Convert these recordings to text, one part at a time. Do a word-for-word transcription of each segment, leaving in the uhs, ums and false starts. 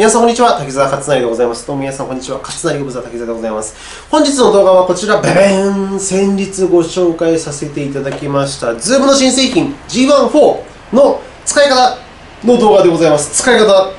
皆さんこんにちは、滝沢勝成でございます。どうも皆さんこんにちは、勝成ご無沙汰滝沢でございます。本日の動画はこちら、ベベーン。先日ご紹介させていただきました、Zoom の新製品 ジーワンフォー の使い方の動画でございます。使い方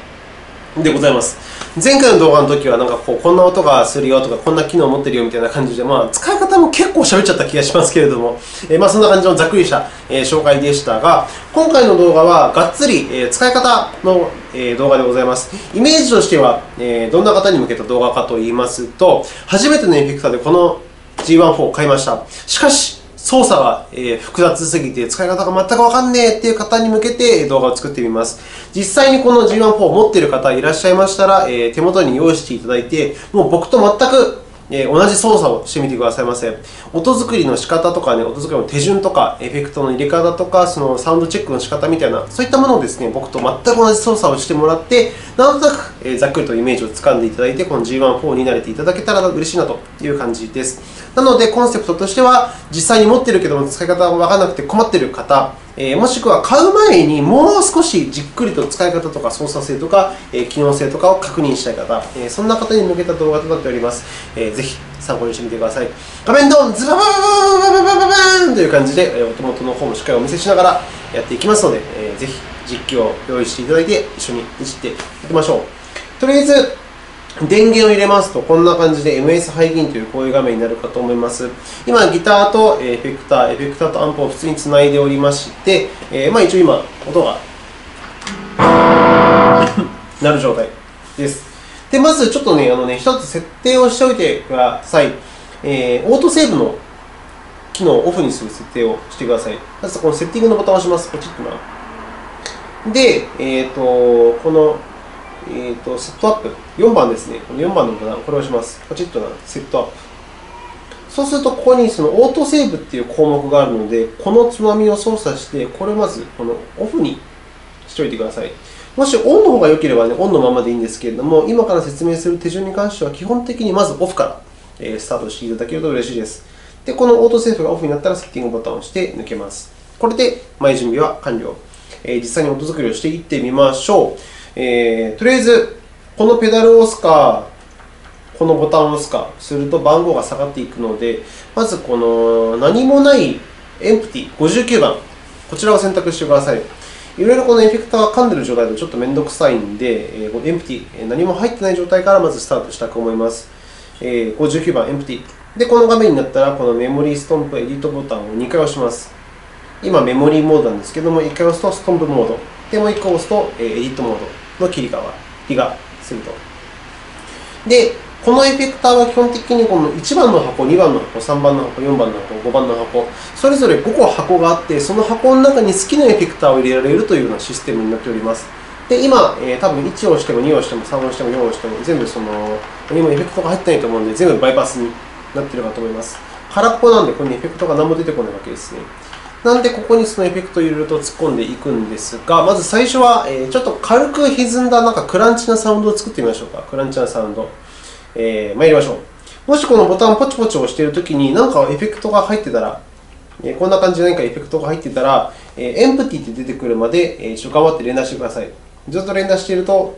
でございます。前回の動画の時はなんかこう、こんな音がするよとか、こんな機能持ってるよみたいな感じで、まあ、使い方も結構喋っちゃった気がしますけれども、えー、まあそんな感じのざっくりした、えー、紹介でしたが、今回の動画はがっつり、えー、使い方の、えー、動画でございます。イメージとしては、えー、どんな方に向けた動画かと言いますと、初めてのエフェクターでこの ジーワンフォー を買いました。しかし、操作が複雑すぎて使い方が全くわかんねえっていう方に向けて動画を作ってみます。実際にこの ジーワンフォー を持っている方いらっしゃいましたら、手元に用意していただいて、もう僕と全く同じ操作をしてみてくださいませ。音作りの仕方とか、ね、音作りの手順とか、エフェクトの入れ方とか、そのサウンドチェックの仕方みたいな、そういったものをですね、僕と全く同じ操作をしてもらって、なんとなくざっくりとイメージをつかんでいただいて、この ジーワンフォー に慣れていただけたら嬉しいなという感じです。なので、コンセプトとしては、実際に持っているけども使い方がわからなくて困っている方、えー、もしくは買う前にもう少しじっくりと使い方とか操作性とか、えー、機能性とかを確認したい方、えー、そんな方に向けた動画となっております。えー、ぜひ参考にしてみてください。画面ドン、ズバババババババババーンという感じで、お手元の方もしっかりお見せしながらやっていきますので、えー、ぜひ実機を用意していただいて、一緒にいじっていきましょう。とりあえず、電源を入れますと、こんな感じで エムエス 背銀というこういう画面になるかと思います。今、ギターとエフェクター、エフェクターとアンプを普通につないでおりまして、えー、まあ一応今、音が鳴る状態です。で、まずちょっとね、あのね、一つ設定をしておいてください。えー、オートセーブの機能をオフにする設定をしてください。まずこのセッティングのボタンを押します。ポチッとな。で、えっと、この、えーと、セットアップ、よんばんですね。このよんばんのボタン、これを押します。ポチッとな、セットアップ。そうすると、ここにそのオートセーブっていう項目があるので、このつまみを操作して、これをまずこのオフにしておいてください。もしオンの方が良ければ、ね、オンのままでいいんですけれども、今から説明する手順に関しては、基本的にまずオフからスタートしていただけると嬉しいです。で、このオートセーブがオフになったら、セッティングボタンを押して抜けます。これで前準備は完了。えー、実際に音作りをしていってみましょう。えー、とりあえず、このペダルを押すか、このボタンを押すか、すると番号が下がっていくので、まずこの何もないエンプティごじゅうきゅうばん、こちらを選択してください。いろいろこのエフェクターが噛んでる状態だとちょっとめんどくさいんで、えー、エンプティ、何も入ってない状態からまずスタートしたく思います。えー、ごじゅうきゅうばん、エンプティ。で、この画面になったら、このメモリーストンプエディットボタンをにかい押します。今、メモリーモードなんですけども、いっかい押すとストンプモード。で、もういっかい押すとエディットモード。の切り替わりがすると。で、このエフェクターは基本的にこのいちばんの箱、にばんの箱、さんばんの箱、よんばんの箱、ごばんの箱、それぞれごこ箱があって、その箱の中に好きなエフェクターを入れられるというようなシステムになっております。で、今、えー、多分いちを押してもにを押してもさんを押してもよんを押しても、全部その、何もエフェクトが入ってないと思うので、全部バイパスになっているかと思います。空っぽなんで、このエフェクトが何も出てこないわけですね。なんで、ここにそのエフェクトを入れると突っ込んでいくんですが、まず最初は、えー、ちょっと軽く歪んだ、なんかクランチなサウンドを作ってみましょうか。クランチなサウンド。えー、参りましょう。もしこのボタンをポチポチ押しているときに、なんかエフェクトが入ってたら、えー、こんな感じで何かエフェクトが入ってたら、えー、エンプティって出てくるまで、えー、ちょっと頑張って連打してください。ずっと連打していると、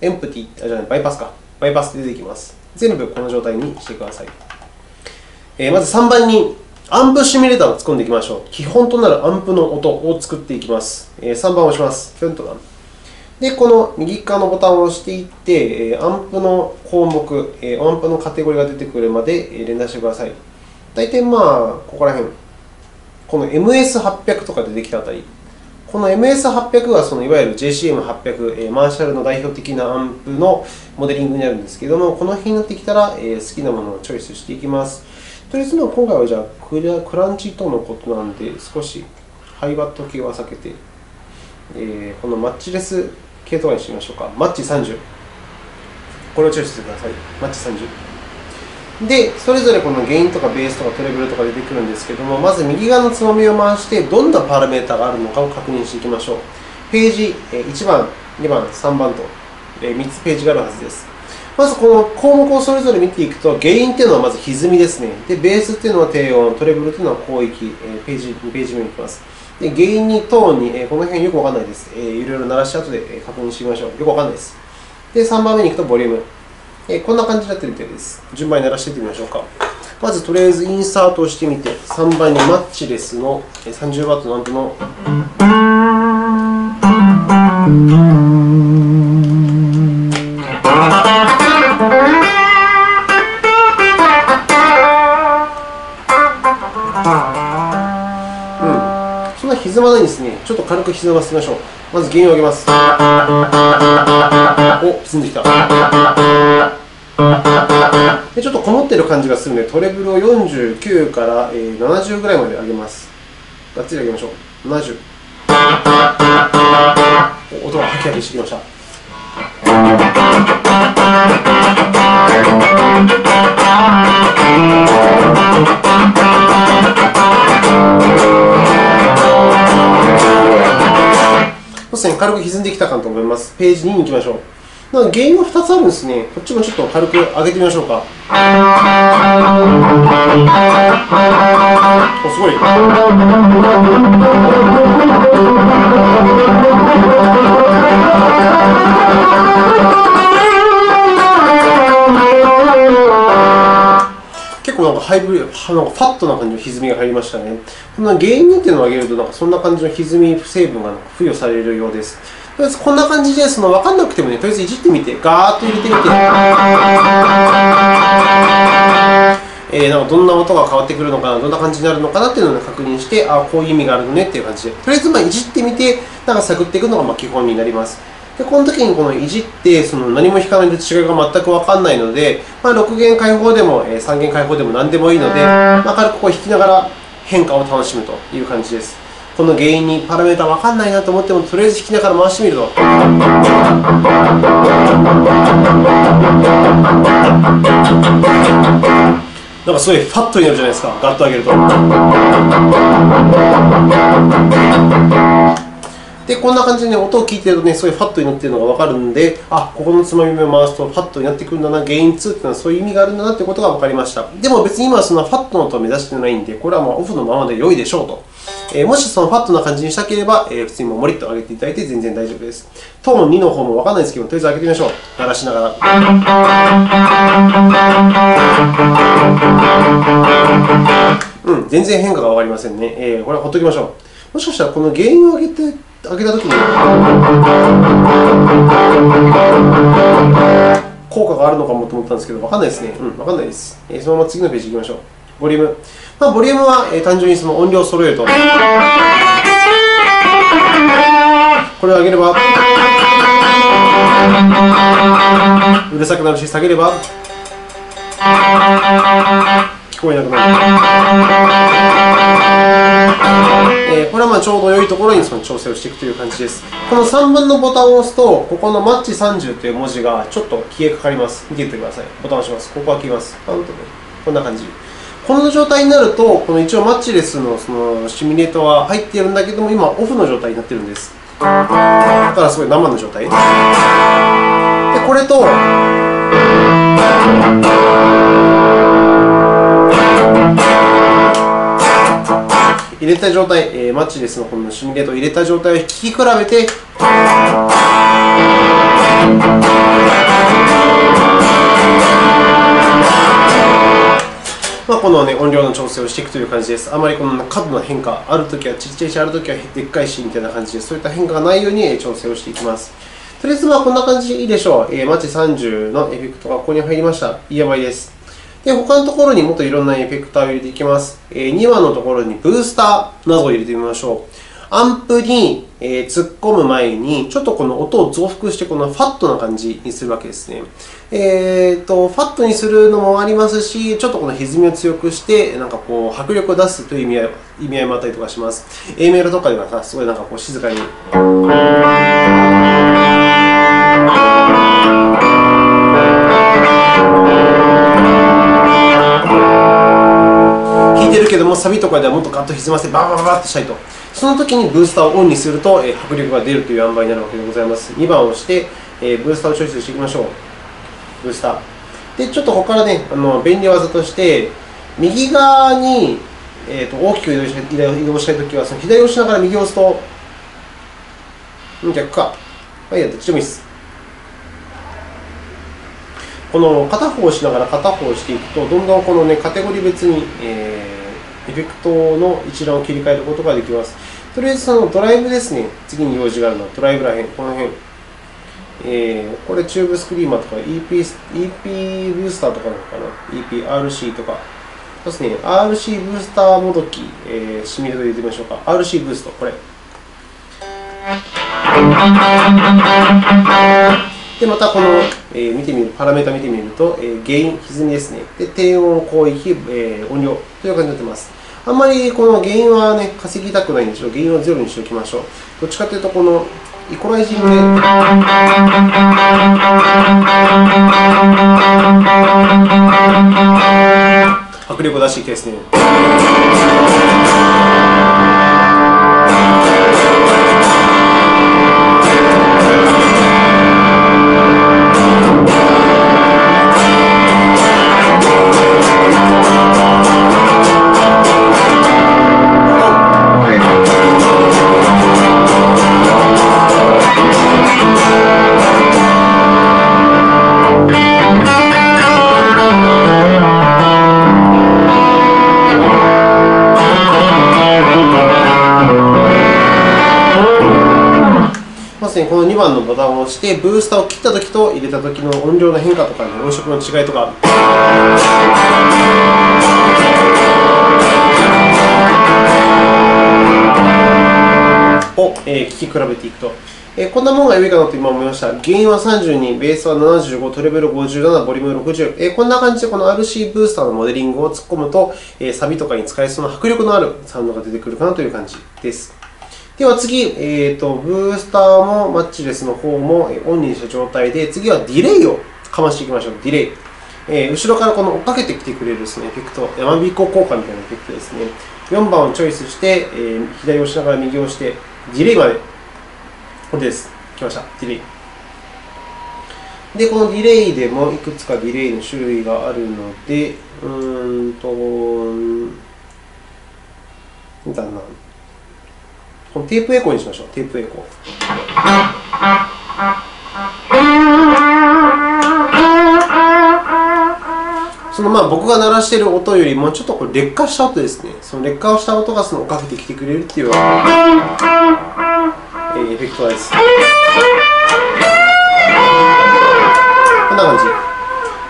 エンプティ、あ、じゃない、バイパスか。バイパスで出てきます。全部この状態にしてください。えー、まずさんばんに、アンプシミュレーターを突っ込んでいきましょう。基本となるアンプの音を作っていきます。さんばんを押します。ピョンとな。で、この右側のボタンを押していって、アンプの項目、アンプのカテゴリーが出てくるまで連打してください。大体まあ、ここら辺。この エムエスはっぴゃく とか出てきたあたり。この エムエスはっぴゃく はそのいわゆる ジェイシーエムはっぴゃく、マーシャルの代表的なアンプのモデリングになるんですけども、この辺になってきたら好きなものをチョイスしていきます。とりあえず今回はじゃあ ク, クランチとのことなんで、少しハイバット系は避けて、えー、このマッチレス系とかにしてみましょうか。マッチさんじゅう。これをチョイスしてください。マッチさんじゅう。で、それぞれこのゲインとかベースとかトレブルとか出てくるんですけども、まず右側のつまみを回して、どんなパラメータがあるのかを確認していきましょう。ページいちばん、にばん、さんばんとみっつページがあるはずです。まずこの項目をそれぞれ見ていくと、ゲインというのはまず歪みですね。で、ベースというのは低音、トレブルというのは広域、ページにページ目に行きます。でゲインにトーンに、えー、この辺よくわかんないです、えー。いろいろ鳴らした後で確認してみましょう。よくわかんないです。で、さんばんめに行くとボリューム。えー、こんな感じになってるみたいです。順番に鳴らしていってみましょうか。まずとりあえずインサートをしてみて、さんばんにマッチレスの さんじゅうワット のアンプの。うん、そんな歪まないんですね。ちょっと軽く歪ませましょう。まず弦を上げます。お、沈んできた。でちょっとこもってる感じがするので、トレブルをよんじゅうきゅうからななじゅうぐらいまで上げます。がっつり上げましょう。ななじゅう。お、音がハキハキしてきました。そうですね、軽く歪んできたかと思います。ページにに行きましょう。なんかゲインがふたつあるんですね。こっちもちょっと軽く上げてみましょうか。お、すごい。結構なんかハイブリッド、なんかファットな感じの歪みが入りましたね。こんなゲインにっていうのを上げると、なんかそんな感じの歪み成分が付与されるようです。とりあえずこんな感じで、その分かんなくてもね、とりあえずいじってみて、ガーッと入れてみて、えー、なんかどんな音が変わってくるのかな、どんな感じになるのかなっていうのを確認して、ああ、こういう意味があるのねっていう感じで、とりあえずまあいじってみて、なんか探っていくのがまあ基本になります。で、この時にこのいじって、その何も弾かないと違いが全く分かんないので、まあ、ろく弦開放でもさん弦開放でも何でもいいので、まあ、軽くこう弾きながら変化を楽しむという感じです。この原因にパラメータ分かんないなと思っても、とりあえず弾きながら回してみると。なんかすごいファットになるじゃないですか、ガッと上げると。で、こんな感じで、ね、音を聞いてるとね、すごいファットになっているのが分かるんで、あ、ここのつまみ目を回すとファットになってくるんだな、ゲインにっていうのはそういう意味があるんだなということが分かりました。でも別に今はそのファットの音を目指してないんで、これはまあオフのままで良いでしょうと。えー、もしそのファットな感じにしたければ、えー、普通にもうモリッと上げていただいて全然大丈夫です。トーンにの方も分かんないですけど、とりあえず上げてみましょう。鳴らしながら。うん、全然変化が分かりませんね。えー、これはほっときましょう。もしかしたらこの原因を上げて、上げたときに効果があるのかもと思ったんですけど、分かんないですね。うん、分かんないです。えー、そのまま次のページ行きましょう。ボリューム。まあ、ボリュームは、えー、単純にその音量を揃えると。これを上げれば、うるさくなるし、下げれば、聞こえなくなる。えー、これはまあちょうど良いところにその調整をしていくという感じです。このさんばんのボタンを押すと、ここのマッチさんじゅうという文字がちょっと消えかかります。見ていてください。ボタンを押します。ここは消えます。こんな感じ。この状態になると、この一応マッチレス の, そのシミュレートは入っているんだけども、今オフの状態になっているんです。だからすごい生の状態。で、これと、入れた状態、えー、マッチレス の, このシミュレートを入れた状態を聴き比べて、まあこの、ね、音量の調整をしていくという感じです。あまりこの角の変化、あるときはちっちゃいし、あるときはでっかいしみたいな感じで、そういった変化がないように調整をしていきます。とりあえずまあこんな感じでいいでしょう。えー、マッチさんじゅうのエフェクトがここに入りました。イーエムアイです。で、他のところにもっといろんなエフェクターを入れていきます。えー、にばんのところにブースターなどを入れてみましょう。アンプに、えー、突っ込む前に、ちょっとこの音を増幅して、このファットな感じにするわけですね。えーと、ファットにするのもありますし、ちょっとこの歪みを強くして、なんかこう、迫力を出すという意味合い、意味合いもあったりとかします。A メロとかではさ、すごいなんかこう、静かに。弾いてるけども、サビとかではもっとガッと歪ませて、バーバーバーバーってしたいと。その時にブースターをオンにすると、えー、迫力が出るという塩梅になるわけでございます。にばんを押して、えー、ブースターをチョイスしていきましょう。ブースター。で、ちょっとここからね、あの便利技として、右側にえー、と大きく移動した移動したいときは、その左を押しながら右を押すと、逆か。はい、やった。どっちでもいいです。この片方を押しながら片方を押していくと、どんどんこのね、カテゴリー別に、えー、エフェクトの一覧を切り替えることができます。とりあえずそのドライブですね。次に用事があるのはドライブらへん、この辺。えー、これチューブスクリーマーとか イーピー ブースターとかなのかな。イーピーアールシー とか。そうですね。アールシー ブースターもどき、えー、シミュレートで入れてみましょうか。アールシー ブースト、これ。で、またこの、えー、見てみる、パラメータ見てみると、えー、ゲイン、歪みですね。で、低音、広域、えー、音量という感じになっています。あんまりこのゲインはね、稼ぎたくないんでしょう。ゲインをゼロにしておきましょう。どっちかというと、このイコライジングで、迫力を出していきたいですね。このにばんのボタンを押して、ブースターを切ったときと入れたときの音量の変化とか、ね、音色の違いとか。を、えー、聞き比べていくと、えー、こんなものが良いかなと今思いました。ゲインはさんじゅうに、ベースはななじゅうご、トレベルごじゅうなな、ボリュームろくじゅう、えー。こんな感じでこの アールシー ブースターのモデリングを突っ込むと、えー、サビとかに使えそうな迫力のあるサウンドが出てくるかなという感じです。では次、えーと、ブースターもマッチレスの方もオンにした状態で、次はディレイをかましていきましょう。ディレイ。えー、後ろからこの追っかけてきてくれるですね、エフェクト、山びこ効果みたいなエフェクトですね。よんばんをチョイスして、えー、左を押しながら右を押して、ディレイまで。これです。来ました。ディレイ。で、このディレイでもいくつかディレイの種類があるので、うーんと、なんだろうな。このテープエコーにしましょう。テープエコー。そのまあ僕が鳴らしている音よりもちょっとこれ劣化した音ですね。その劣化をした音がその追っかけてきてくれるっていうエフェクトです。こんな感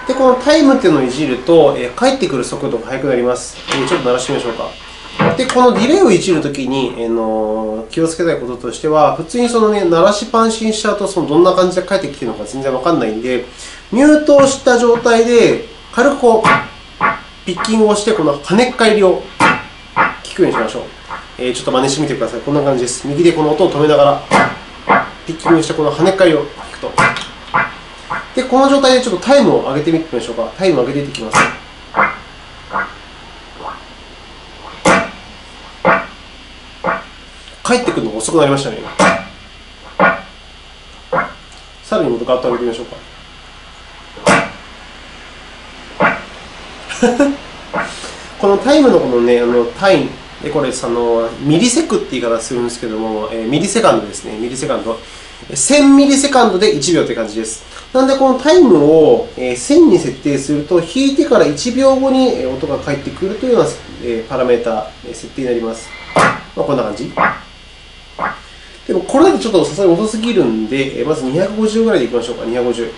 じ。で、このタイムっていうのをいじると、えー、帰ってくる速度が速くなります。えー、ちょっと鳴らしてみましょうか。で、このディレイをいじるときに、えー、のー気をつけたいこととしては、普通にその、ね、鳴らしパンシンしちゃうと、そのどんな感じで帰ってきてるのか全然わかんないんで、ミュートをした状態で、軽くこう、ピッキングをして、この跳ねっ返りを聞くようにしましょう。えー、ちょっと真似してみてください。こんな感じです。右でこの音を止めながら、ピッキングして、この跳ねっ返りを聞くと。で、この状態でちょっとタイムを上げてみてみましょうか。タイムを上げていきます。帰ってくるのが遅くなりましたね。さらにもっとガッと上げてみましょうか。このタイムのこのね、あの単位、これあの、ミリセクって言い方するんですけども、えー、ミリセカンドですね、ミリセカンド。せんミリセカンドでいちびょうという感じです。なんで、このタイムをせんに設定すると、弾いてからいちびょうごに音が返ってくるというようなパラメータ設定になります。まあ、こんな感じ。でも、これだとちょっとさすがに遅すぎるんで、まずにひゃくごじゅうぐらいでいきましょうか、にひゃくごじゅう。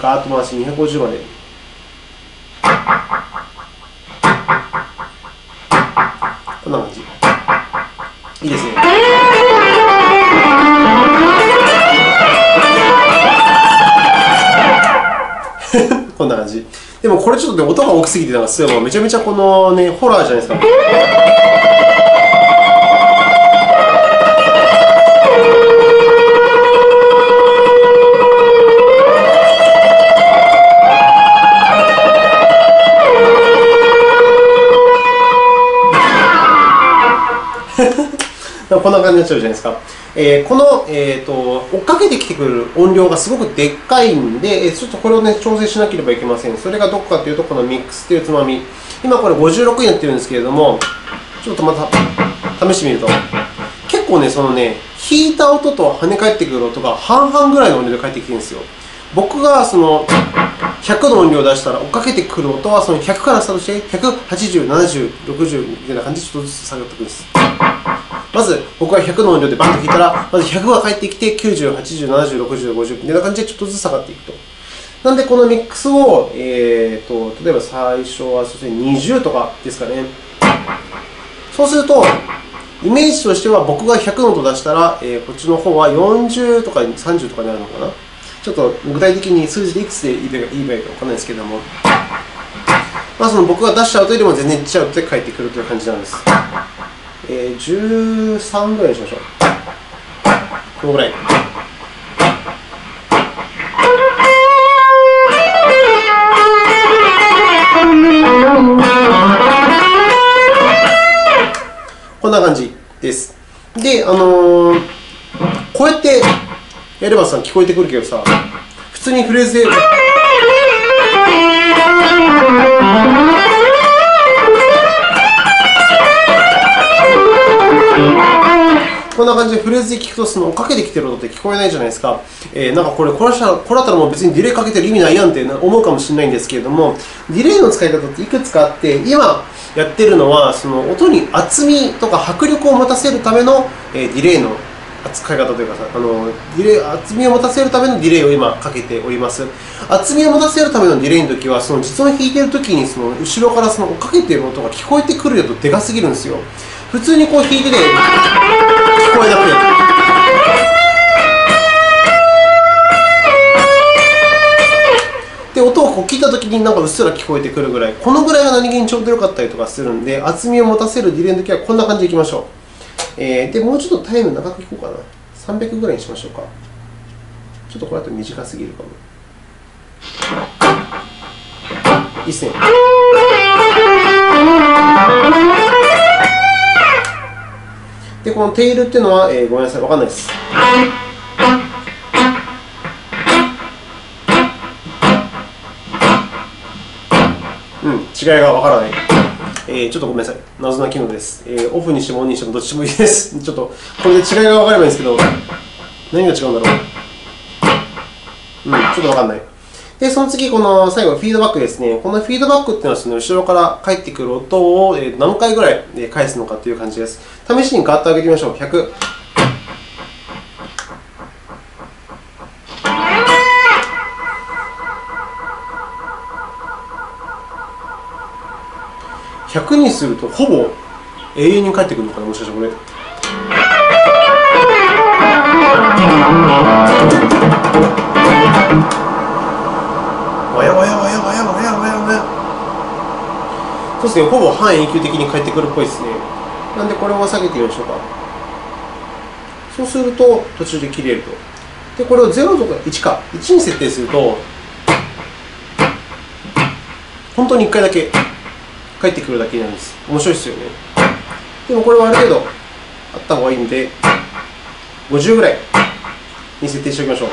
ガーッと回してにひゃくごじゅうまで。こんな感じ。いいですね。こんな感じ。でも、これちょっと、ね、音が大きすぎて、なんかすごいめちゃめちゃこのね、ホラーじゃないですか。こんな感じになっちゃうじゃないですか。えー、この、えーと、追っかけてきてくる音量がすごくでっかいんで、ちょっとこれを、ね、調整しなければいけません。それがどこかというと、このミックスというつまみ。今これごじゅうろくになってるんですけれども、ちょっとまた試してみると、結構ね、そのね、弾いた音と跳ね返ってくる音が半々ぐらいの音量で返ってきてるんですよ。僕がそのひゃくの音量を出したら、追っかけてくる音はそのひゃくからスタートして、ひゃくはちじゅう、ななじゅう、ろくじゅうみたいな感じでちょっとずつ下がってくるんです。まず僕がひゃくの音量でバンと弾いたら、まずひゃくが返ってきて、きゅうじゅう、はちじゅう、ななじゅう、ろくじゅう、ごじゅうみたいな感じでちょっとずつ下がっていくと。なんでこのミックスを、えー、と例えば最初はにじゅうとかですかね。そうすると、イメージとしては僕がひゃくの音を出したら、えー、こっちの方はよんじゅうとかさんじゅうとかになるのかな。ちょっと具体的に数字でいくつでいい場合かわからないですけども、まあ、その僕が出しちゃうとよりも全然いっちゃうと返ってくるという感じなんです。えー、じゅうさんぐらいにしましょう。このぐらい。こんな感じです。で、あのー、こうやってやればさ、聞こえてくるけどさ、普通にフレーズで。こんな感じでフレーズで聞くと、その追っかけてきてる音って聞こえないじゃないですか。えー、なんかこれ、これだったらもう別にディレイかけてる意味ないやんって思うかもしれないんですけれども、ディレイの使い方っていくつかあって、今やってるのは、その音に厚みとか迫力を持たせるためのディレイの使い方というかさ、あのディレイ、厚みを持たせるためのディレイを今かけております。厚みを持たせるためのディレイの時は、その実音を弾いている時に、その後ろからその追っかけている音が聞こえてくるよとでかすぎるんですよ。普通にこう弾いてて、聞こえなくて。で、音をこう聞いたときになんかうっすら聞こえてくるぐらい、このぐらいが何気にちょうどよかったりとかするんで、厚みを持たせるディレイの時はこんな感じでいきましょう。えー、で、もうちょっとタイム長くいこうかな。さんびゃくぐらいにしましょうか。ちょっとこれだと短すぎるかも。一線。で、このテイルっていうのは、えー、ごめんなさい、わかんないです。うん、違いがわからない、えー。ちょっとごめんなさい、謎な機能です、えー。オフにしてもオンにしてもどっちもいいです。ちょっと、これで違いがわかればいいんですけど、何が違うんだろう。うん、ちょっとわかんない。で、その次、この最後、フィードバックですね。このフィードバックっていうのは、その後ろから返ってくる音を何回ぐらい返すのかという感じです。試しにガーッと上げてみましょう。ひゃく。ひゃくにすると、ほぼ永遠に返ってくるのかな、もしかしてこれ。そうですね、ほぼ半永久的に返ってくるっぽいですね。なんでこれを下げてみましょうか。そうすると途中で切れると。で、これをゼロとかいちか、いちに設定すると、本当にいっかいだけ返ってくるだけなんです。面白いですよね。でもこれはある程度あった方がいいんで、ごじゅうぐらいに設定しておきましょう。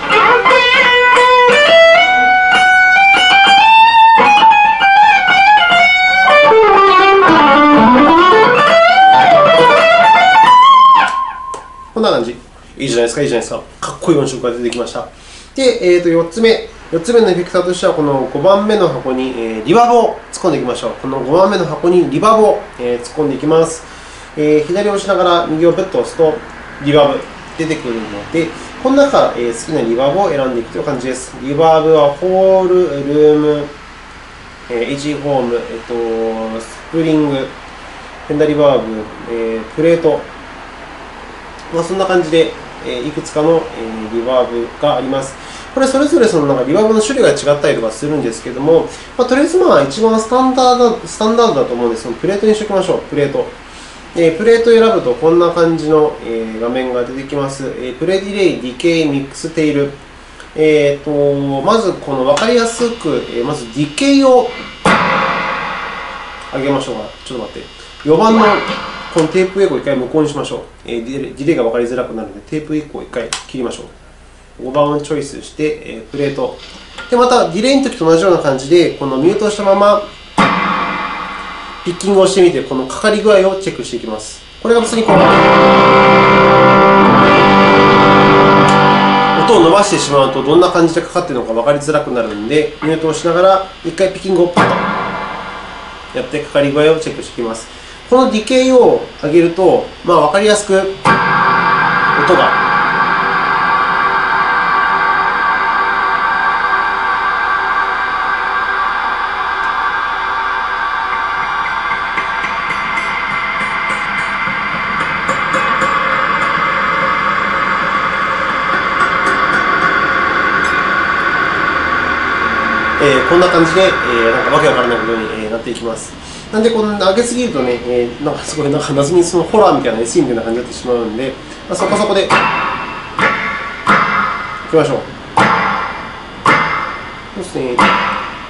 こんな感じ。いいじゃないですか、いいじゃないですか。かっこいい音色が出てきました。で、えー、とよっつめ。よっつめのエフェクターとしては、このごばんめの箱に、えー、リバーブを突っ込んでいきましょう。このごばんめの箱にリバーブを、えー、突っ込んでいきます、えー。左を押しながら右をぶっと押すと、リバーブ出てくるので、この中から、えー、好きなリバーブを選んでいくという感じです。リバーブはホール、ルーム、えー、エッジホーム、えーと、スプリング、フェンダリバーブ、えー、プレート、まあそんな感じで、いくつかのリバーブがあります。これ、それぞれそのなんかリバーブの種類が違ったりとかするんですけども、まあ、とりあえずまあ一番スタンダード、スタンダードだと思うんですけど、プレートにしておきましょう、プレート。えー、プレートを選ぶとこんな感じの画面が出てきます。えー、プレディレイ、ディケイ、ミックス、テイル。えー、とまず、この分かりやすく、まずディケイを上げましょうか。ちょっと待って。よんばんのこのテープエコーをいっかい無効にしましょう。えー、ディレイが分かりづらくなるので、テープエコーをいっかい切りましょう。ごばんをチョイスして、えー、プレート。で、また、ディレイの時と同じような感じで、このミュートしたまま、ピッキングをしてみて、このかかり具合をチェックしていきます。これが別にこう音を伸ばしてしまうとどんな感じでかかっているのか分かりづらくなるので、ミュートをしながらいっかいピッキングをパッとやってかかり具合をチェックしていきます。このディケイを上げると、まあ、分かりやすく音がこんな感じで、えー、なんかわけわからないことに、えー、なっていきます。なんで、この上げすぎるとね、えー、なんかすごい、なんか謎にそのホラーみたいな エスイー みたいな感じになってしまうんで、まあ、そこそこでいきましょう。そうですね、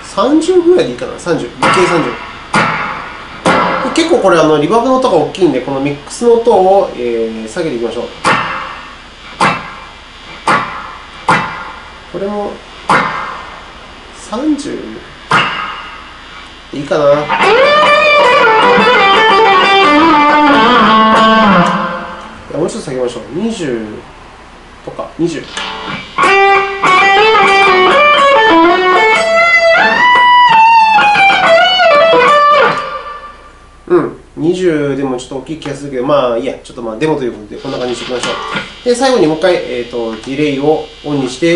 さんじゅうぐらいでいいかな、さんじゅう、さんじゅう。結構これあの、リバーブの音が大きいんで、このミックスの音を、えー、下げていきましょう。これもさんじゅういいかな。もうちょっと下げましょう。にじゅうとかにじゅう。うん、にじゅうでもちょっと大きい気がするけど、まあいいや、ちょっとまあデモということでこんな感じにしていきましょう。で、最後にもう一回、えーと、ディレイをオンにして。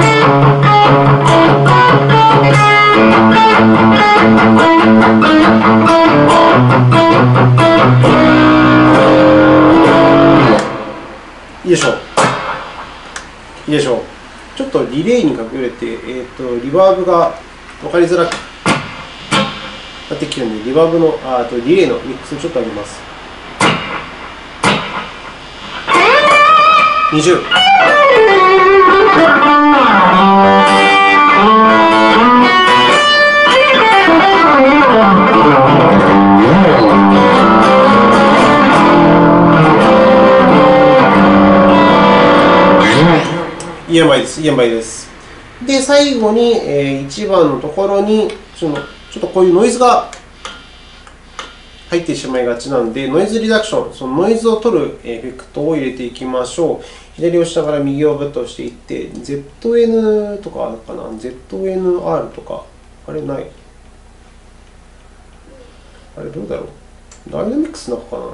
いでしょう。いいでしょう。ちょっとリレーに隠れて、えーと、リバーブが分かりづらくなってきてるので、リバーブの、あとリレーのミックスをちょっと上げます。にじゅう。いい塩梅です。いい塩梅です。で、最後に、えー、いちばんのところにその、ちょっとこういうノイズが入ってしまいがちなので、ノイズリダクション、そのノイズを取るエフェクトを入れていきましょう。左を下から右をぶっとしていって、ゼットエヌ とかかな、ゼットエヌアール とか、あれない。あれどうだろう。ダイナミックスの中かな。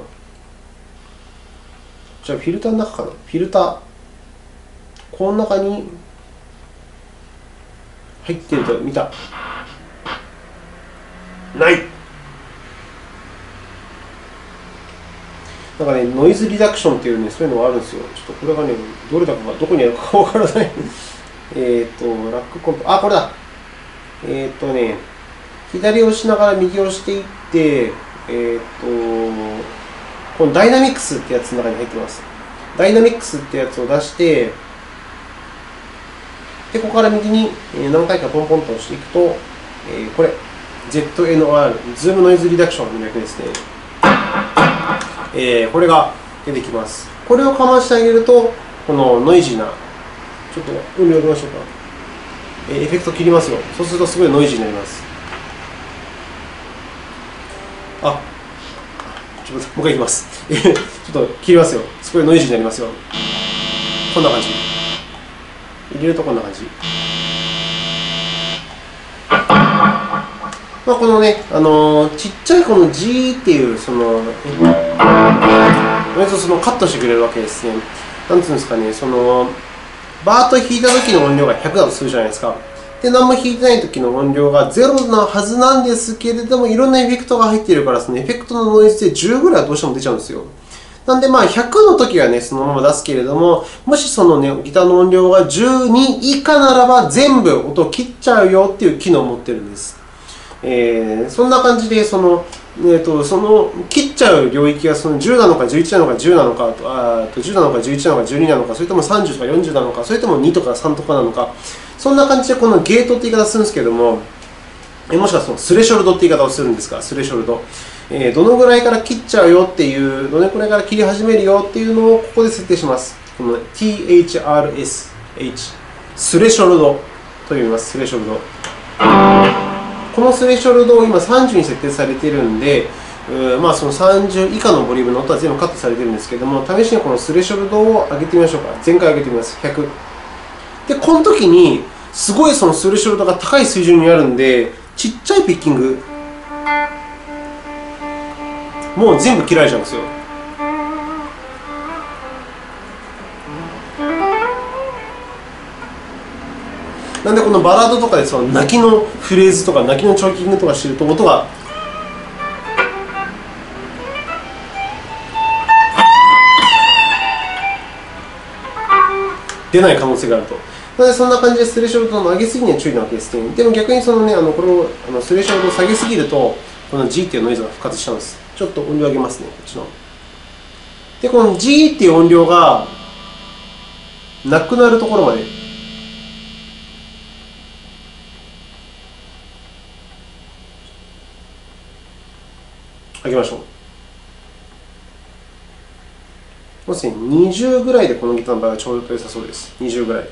じゃあ、フィルターの中かな。フィルター。この中に入ってると見たないなんかね、ノイズリダクションっていうね、そういうのがあるんですよ。ちょっとこれがね、どれだかがどこにあるかわからないえっと、ラックコンプ、あ、これだえっとね、左を押しながら右を押していって、えっと、このダイナミックスってやつの中に入ってます。ダイナミックスってやつを出して、で、ここから右に何回かポンポンと押していくと、えー、これ、ゼットエヌアール、ズームノイズリダクションの略ですね。えー、これが出てきます。これをかましてあげると、このノイジーな、ちょっと音量上げましょうか、えー。エフェクト切りますよ。そうするとすごいノイジーになります。あ、ちょっともう一回いきます。ちょっと切りますよ。すごいノイジーになりますよ。こんな感じ。入れるとこんな感じ。まあ、このね、あのー、ちっちゃいこの G っていうそのノイズをそのカットしてくれるわけですね。なんていうんですかね、そのバーッと弾いた時の音量がひゃくだとするじゃないですか。で、何も弾いてない時の音量がゼロなはずなんですけれども、いろんなエフェクトが入っているから、そのエフェクトのノイズでじゅうぐらいはどうしても出ちゃうんですよ。なんで、まあ、ひゃくの時はね、そのまま出すけれども、もしそのね、ギターの音量がじゅうに以下ならば、全部音を切っちゃうよっていう機能を持ってるんです。えー、そんな感じで、その、えっと、その、切っちゃう領域がそのじゅうなのかじゅういちなのかじゅうなのか、あとじゅうなのかじゅういちなのかじゅうになのか、それともさんじゅうとかよんじゅうなのか、それともにとかさんとかなのか、そんな感じでこのゲートという言い方をするんですけれども、もしくはそのスレショルドという言い方をするんですが、スレショルド。えー、どのぐらいから切っちゃうよっていう、どのくらいから切り始めるよっていうのをここで設定します。この ティーエイチアールエスエイチ、スレショルドと言います、スレショルド。このスレショルドを今さんじゅうに設定されているので、まあ、そのさんじゅう以下のボリュームの音は全部カットされているんですけれども、試しにこのスレショルドを上げてみましょうか。全開上げてみます。ひゃく。で、この時に、すごいそのスレショルドが高い水準にあるんで、ちっちゃいピッキング、もう全部切られちゃうんですよ。なんでこのバラードとかでその泣きのフレーズとか泣きのチョーキングとかしてると音が出ない可能性があると。なのでそんな感じでスレショルドの上げすぎには注意なわけですね。でも逆にそのね、あのこのあのスレショルドを下げすぎるとこの G っていうノイズが復活しちゃうんです。ちょっと音量上げますね、こっちの。で、この G っていう音量がなくなるところまで。上げましょう。もうすでににじゅうぐらいでこのギターの場合はちょうど良さそうです。にじゅうぐらい。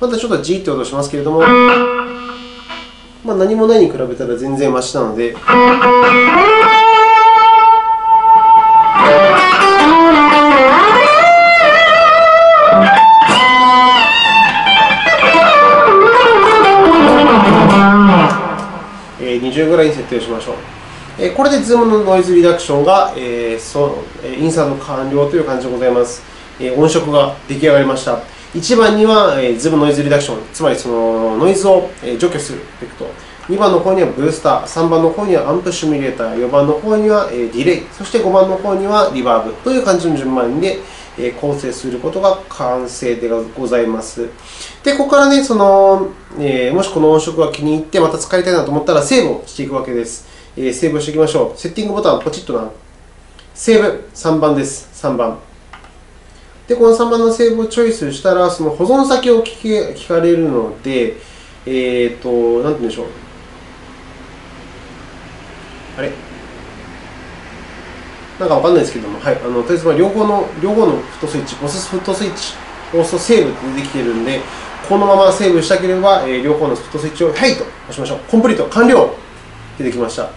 またちょっと G って音をしますけれども、まあ、何もないに比べたら全然マシなので。えー、にじゅうぐらいに設定しましょう。これで Zoom のノイズリダクションが、えー、そインサート完了という感じでございます。音色が出来上がりました。いちばんには Zoom ノイズリダクション、つまりそのノイズを除去するエフェクト、にばんの方にはブースター、さんばんの方にはアンプシミュレーター、よんばんの方にはディレイ、そしてごばんの方にはリバーブという感じの順番で構成することが完成でございます。で、ここからね、そのえー、もしこの音色が気に入ってまた使いたいなと思ったらセーブをしていくわけです。えー、セーブしていきましょう。セッティングボタン、ポチッとな。セーブ、さんばんです。さんばん。で、このさんばんのセーブをチョイスしたら、その保存先を 聞け、聞かれるので、えーと、なんて言うんでしょう。あれなんかわかんないですけども、はい。あの、とりあえず、まあ、両方の、両方のフットスイッチ、押すフットスイッチ、押すとセーブって出てきてるんで、このままセーブしたければ、えー、両方のフットスイッチを、はいと押しましょう。コンプリート、完了出てきました。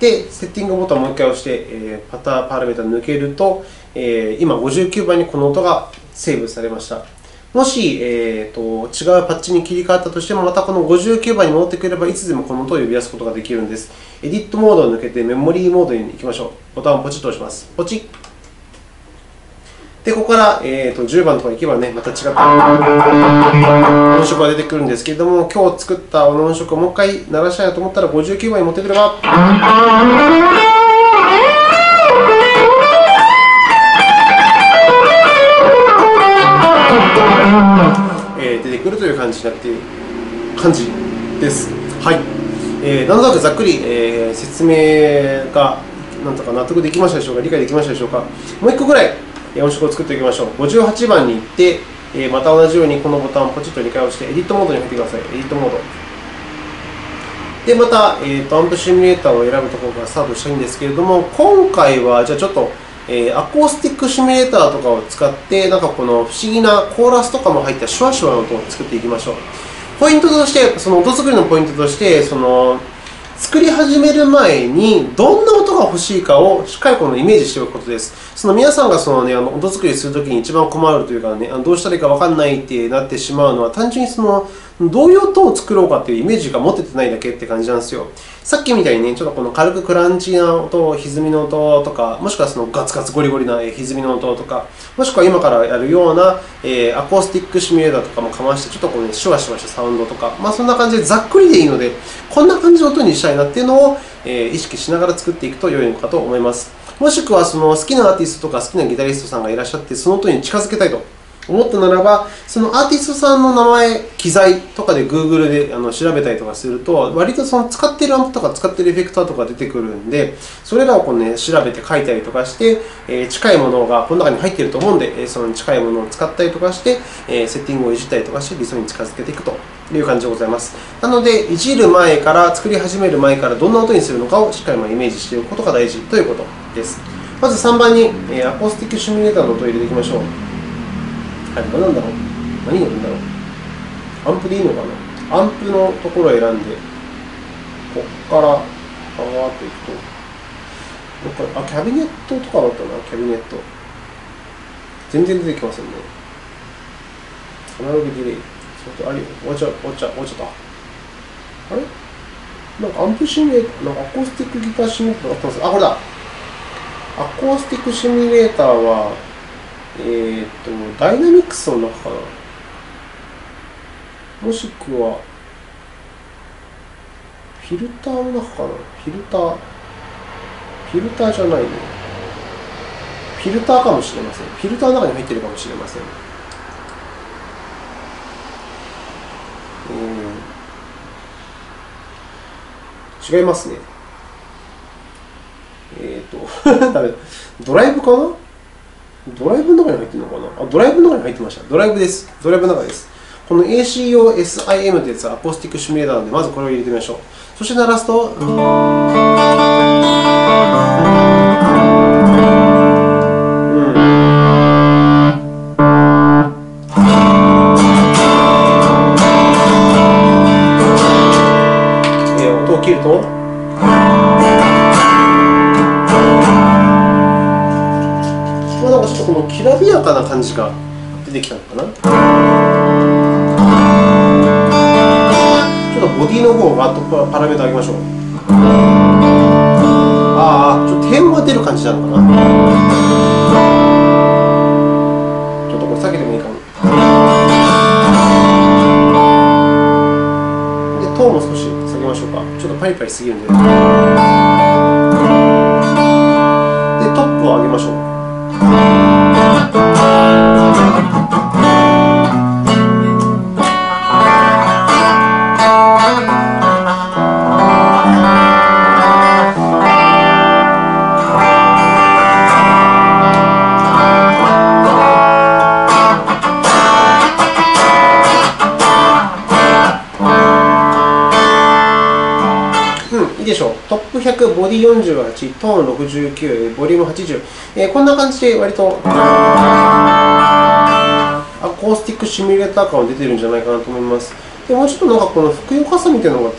で、セッティングボタンをもういっかい押して、えー、パターンパラメータ抜けると、えー、今ごじゅうきゅうばんにこの音がセーブされました。もし、えー、と違うパッチに切り替わったとしても、またこのごじゅうきゅうばんに戻ってくれば、いつでもこの音を呼び出すことができるんです。エディットモードを抜けてメモリーモードに行きましょう。ボタンをポチッと押します。ポチッ。で、ここから、えー、とじゅうばんとか行けばね、また違った音色が出てくるんですけれども、今日作った音色をもう一回鳴らしたいなと思ったら、ごじゅうきゅうばんに持ってくれば。えー、出てくるという感じになっている感じです。はい。えー、なんとなくざっくり、えー、説明がなんとか納得できましたでしょうか、理解できましたでしょうか。もういっこぐらい。音色を作っていきましょう。ごじゅうはちばんに行って、えー、また同じようにこのボタンをポチッとにかい押して、エディットモードに入ってください。エディットモード。で、また、えーと、アンプシミュレーターを選ぶところからスタートしたいんですけれども、今回は、じゃあちょっと、えー、アコースティックシミュレーターとかを使って、なんかこの不思議なコーラスとかも入ったシュワシュワの音を作っていきましょう。ポイントとして、その音作りのポイントとして、その、作り始める前に、どんな音が欲しいかをしっかりこのイメージしておくことです。その皆さんがその、ね、あの音作りするときに一番困るというか、ね、どうしたらいいか分からないってなってしまうのは、単純にそのどういう音を作ろうかというイメージが持ててないだけって感じなんですよ。さっきみたいに、ね、ちょっとこの軽くクランチな音、歪みの音とか、もしくはそのガツガツゴリゴリな歪みの音とか、もしくは今からやるような、えー、アコースティックシミュレーターとかもかまして、ちょっとこう、ね、シュワシュワしたサウンドとか、まあ、そんな感じでざっくりでいいので、こんな感じの音にして、したいなっていうのを、えー、意識しながら作っていくと良いのかと思います。もしくはその好きなアーティストとか好きなギタリストさんがいらっしゃって、その音に近づけたいと思ったならば、そのアーティストさんの名前、機材とかで Google であの調べたりとかすると、割とその使っているアンプとか使っているエフェクターとか出てくるんで、それらをこう、ね、調べて書いたりとかして、えー、近いものがこの中に入っていると思うんで、その近いものを使ったりとかして、えー、セッティングをいじったりとかして理想に近づけていくという感じでございます。なので、いじる前から、作り始める前からどんな音にするのかをしっかりイメージしておくことが大事ということです。まずさんばんに、えー、アコースティックシミュレーターの音を入れていきましょう。あれ、何なんだろう、何がいいんだろう、アンプでいいのかな、アンプのところを選んで、こっから、あーっといくと、どっか、あ、キャビネットとかだったな、キャビネット。全然出てきませんね。アナログディレイ。それとあれ、終わっちゃう、終わっちゃう、終わっちゃった。あれなんかアンプシミュレーター、なんかアコースティックギターシミュレーターがあったんですよ。あ、これだ。アコースティックシミュレーターは、えーっと、ダイナミクスの中かな、もしくは、フィルターの中かな、フィルター、フィルターじゃないね。フィルターかもしれません。フィルターの中に入ってるかもしれません。うん。違いますね。えーっと、ダメだ。ドライブかな、ドライブの中に入ってるのかな、あ、ドライブの中に入ってました。ドライブです。ドライブの中です。この エーシー 用 エスアイエム というやつはアコースティックシミュレーターなので、まずこれを入れてみましょう。そして鳴らすと、うん、で、音を切ると、このきらびやかな感じが出てきたのかな。ちょっとボディの方をガッとパラメータ上げましょう。ああ、ちょっと点が出る感じなのかな。ちょっとこれ下げてもいいかも。で、トーンも少し下げましょうか。ちょっとパリパリすぎるんで。で、トップを上げましょう。トップひゃく、ボディよんじゅうはち、トーンろくじゅうきゅう、ボリュームはちじゅう、えー、こんな感じで割とアコースティックシミュレーター感が出てるんじゃないかなと思います。でもうちょっとなんかこのふくよかさみたいなのが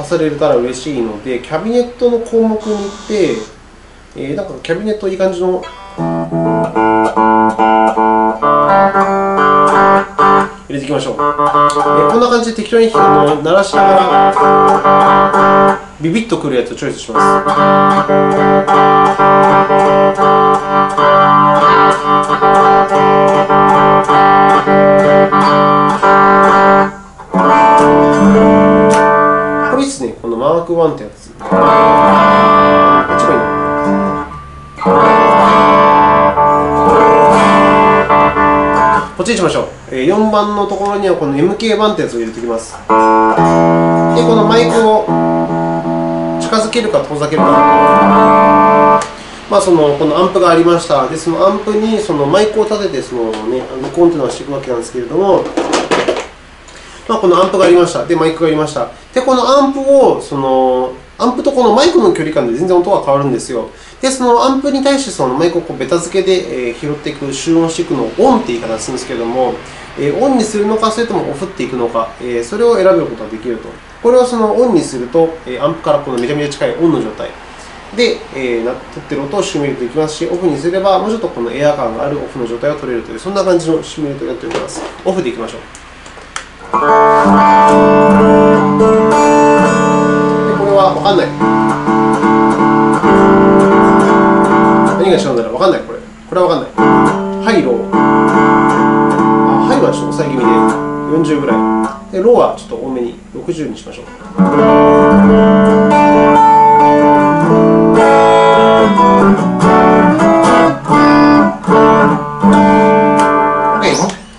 足されたら嬉しいので、キャビネットの項目に行って、えー、なんかキャビネットいい感じの入れていきましょう。えー、こんな感じで適当に鳴らしながらビビッとくるやつをチョイスします。これいいっすね、このマークワンってやつ。こっちがいいな。こっちにしましょう。よんばんのところにはこの エムケーワン ってやつを入れておきます。で、このマイクを近づけるか遠ざけるか、まあ、そのこのアンプがありました。で、そのアンプにそのマイクを立ててその、ね、録音というのをしていくわけなんですけれども、まあ、このアンプがありました。で、マイクがありました。で、このアンプをそのアンプとこのマイクの距離感で全然音が変わるんですよ。で、そのアンプに対してそのマイクをこうベタ付けで拾っていく、集音していくのをオンって言い方するんですけれども、オンにするのか、それともオフっていくのか、それを選べることができると。これをそのオンにすると、アンプからこのめちゃめちゃ近いオンの状態で、取ってる音をシミュレートできますし、オフにすればもうちょっとこのエア感があるオフの状態を取れるという、そんな感じのシミュレートになっております。オフでいきましょう。で、これはわかんない。何が違うんだろう、わかんない、これ。これはわかんない。ハイロー。ちょっと抑え気味でよんじゅうぐらいで、ローはちょっと多めにろくじゅうにしましょう。OK。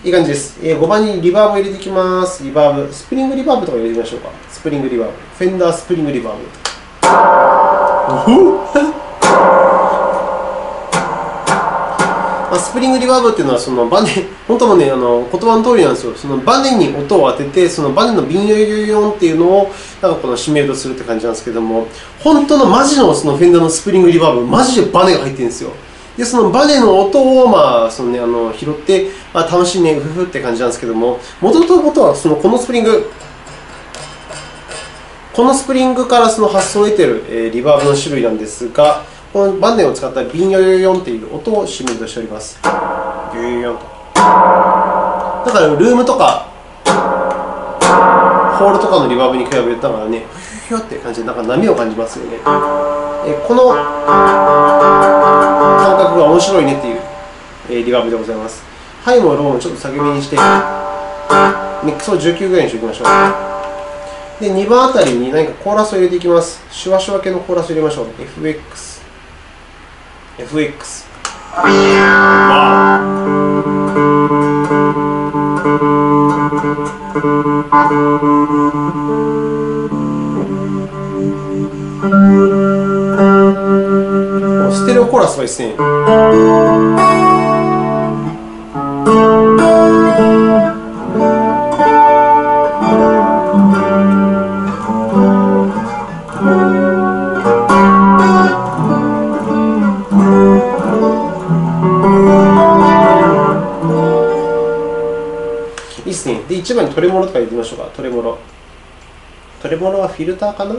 ごばんにリバーブ入れていきます。リバーブ、スプリングリバーブとか入れてみましょうか。スプリングリバーブ、フェンダースプリングリバーブ。まあ、スプリングリバーブっていうのはそのバネ、本当もねあの言葉の通りなんですよ。そのバネに音を当てて、そのバネのビンヨヨヨヨンっていうのをなんかこのシミュレートするって感じなんですけども、本当のマジのそのフェンダーのスプリングリバーブ、マジでバネが入ってるんですよ。で、そのバネの音を、まあそのね、あの拾って、まあ、楽しいね、ふふって感じなんですけども、もともとのことはそのこのスプリング、このスプリングからその発想を得ている、えー、リバーブの種類なんですが、このバネを使ったビンヨヨヨンという音をシミュレートしております。ヨヨヨンと。だから、ルームとか、ホールとかのリバーブに比べると、だからね、ふふふって感じで、なんか波を感じますよね。えー、この感覚が面白いねっていう、えー、リバーブでございます。ハイもローもちょっと下げめにしてミックスをじゅうきゅうぐらいにしておきましょう。で、にばんあたりに何かコーラスを入れていきます。シュワシュワ系のコーラスを入れましょう。 エフエックスエフエックス ステレオコーラスはいいですね。いいですね。で、一番にトレモロとか入れてみましょうか。トレモロ。トレモロはフィルターかな？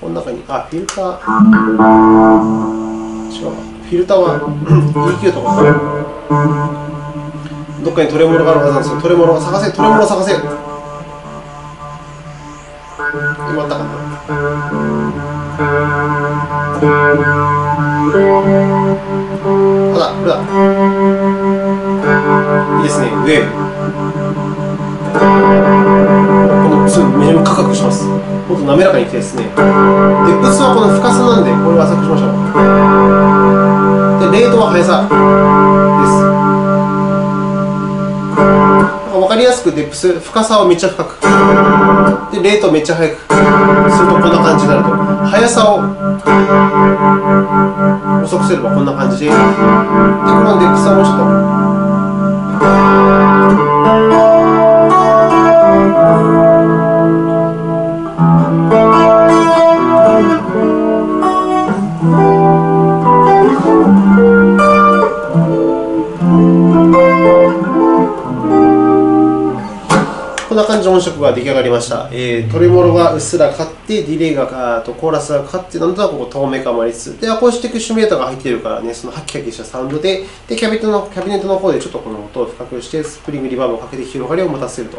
この中に、あ、フィルター。違う。フィルターはイーキュー とか。どっかにトレモロがあるはずなんですよ。トレモロ探せ、トレモロ探せ。今あったかな。あら、これだ。いいですね。で、このツーめちゃめちゃ高くします。もっと滑らかにいきたいですね。で、ブツはこの深さなんで、これを浅くしましょう。で、レートは速さです。分かりやすくデプス、深さをめっちゃ深く。で、レートをめっちゃ速く。するとこんな感じになると。速さを遅くすればこんな感じで。で、このデプスはもうちょっと。音色が出来上がりました。えー、トレモロがうっすら勝って、ディレイがとコーラスが勝って、なんとなくここ透明感もありつつ、で、アコースティックシミュレーターが入っているからね、そのハキハキしたサウンドで、でキャビネットの、キャビネットの方でちょっとこの音を深くして、スプリングリバーブをかけて広がりを持たせると。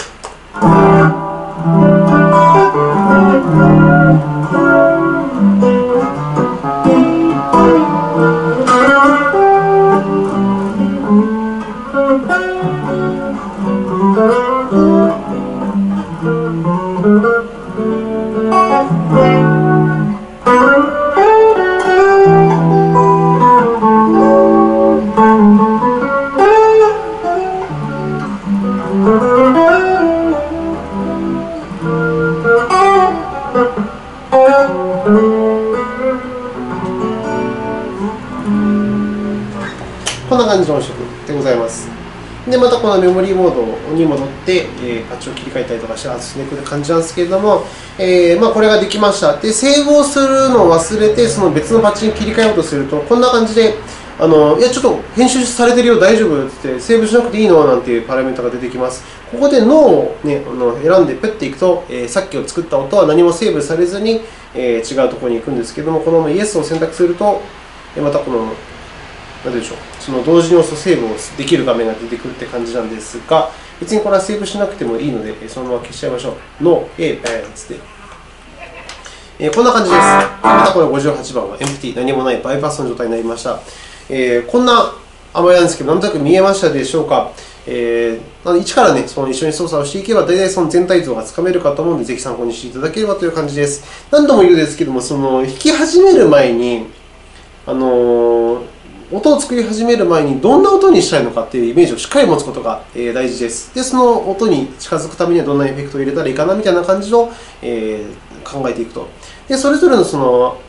で、またこのメモリーモードに戻って、えー、パッチを切り替えたりとかして外していく感じなんですけれども、えーまあ、これができました。で、セーブをするのを忘れて、その別のパッチに切り替えようとすると、こんな感じで、あのいや、ちょっと編集されてるよ、大丈夫って言って、セーブしなくていいのなんていうパラメータが出てきます。ここで ノー を、ね、あの選んで、プッていくと、えー、さっきを作った音は何もセーブされずに、えー、違うところに行くんですけども、この イエス を選択すると、またこの、なんでしょう、その同時に押すとセーブをできる画面が出てくるって感じなんですが、別にこれはセーブしなくてもいいので、そのまま消しちゃいましょう。ノー、A、バンっつって、えー、こんな感じです。またこれごじゅうはちばんは エムピーティー、何もないバイパスの状態になりました。えー、こんなあまりなんですけど、なんとなく見えましたでしょうか。えー、なのでいちから、ね、その一緒に操作をしていけば、大体その全体像がつかめるかと思うので、ぜひ参考にしていただければという感じです。何度も言うんですけども、その弾き始める前に、あのー音を作り始める前にどんな音にしたいのかっていうイメージをしっかり持つことが大事です。で、その音に近づくためにはどんなエフェクトを入れたらいいかなみたいな感じを考えていくと。で、それぞれのその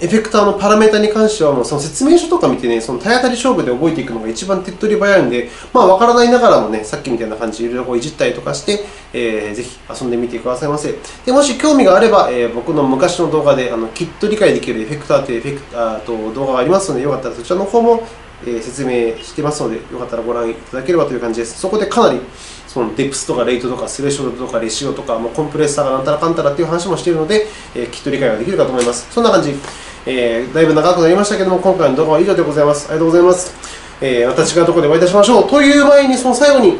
エフェクターのパラメータに関しては、もうその説明書とか見てね、その体当たり勝負で覚えていくのが一番手っ取り早いので、まあ、わからないながらもね、さっきみたいな感じでいろいろいじったりとかして、えー、ぜひ遊んでみてくださいませ。で、もし興味があれば、えー、僕の昔の動画であのきっと理解できるエフェクターというエフェクターと動画がありますので、よかったらそちらの方も、えー、説明してますので、よかったらご覧いただければという感じです。そこでかなりそのデプスとかレイトとかスレショードとかレシオとか、もうコンプレッサーがなんたらかんたらっていう話もしているので、えー、きっと理解ができるかと思います。そんな感じ。えー、だいぶ長くなりましたけども、今回の動画は以上でございます。ありがとうございます。えー、また違うところでお会いいたしましょう。という前に、その最後に、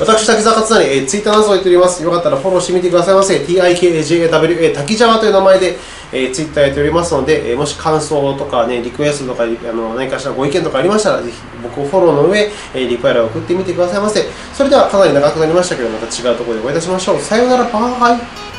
私、滝沢勝成、えー、Twitter などをやっております。よかったらフォローしてみてくださいませ。ティーアイケージェーダブリューエー TIKJAWA という名前で、えー、Twitter やっておりますので、えー、もし感想とか、ね、リクエストとかあの何かしらご意見とかありましたら、ぜひ僕をフォローの上、えー、リプライを送ってみてくださいませ。それではかなり長くなりましたけど、また違うところでお会いいたしましょう。さようなら、バイバイ。